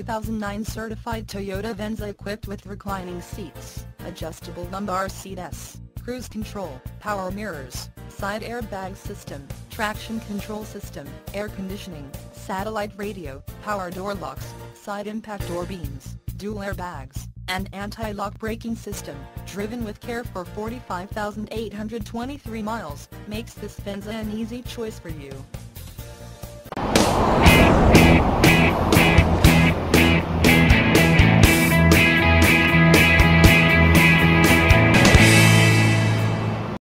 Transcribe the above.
2009 certified Toyota Venza equipped with reclining seats, adjustable lumbar seats, cruise control, power mirrors, side airbag system, traction control system, air conditioning, satellite radio, power door locks, side impact door beams, dual airbags, and anti-lock braking system, driven with care for 45,823 miles, makes this Venza an easy choice for you.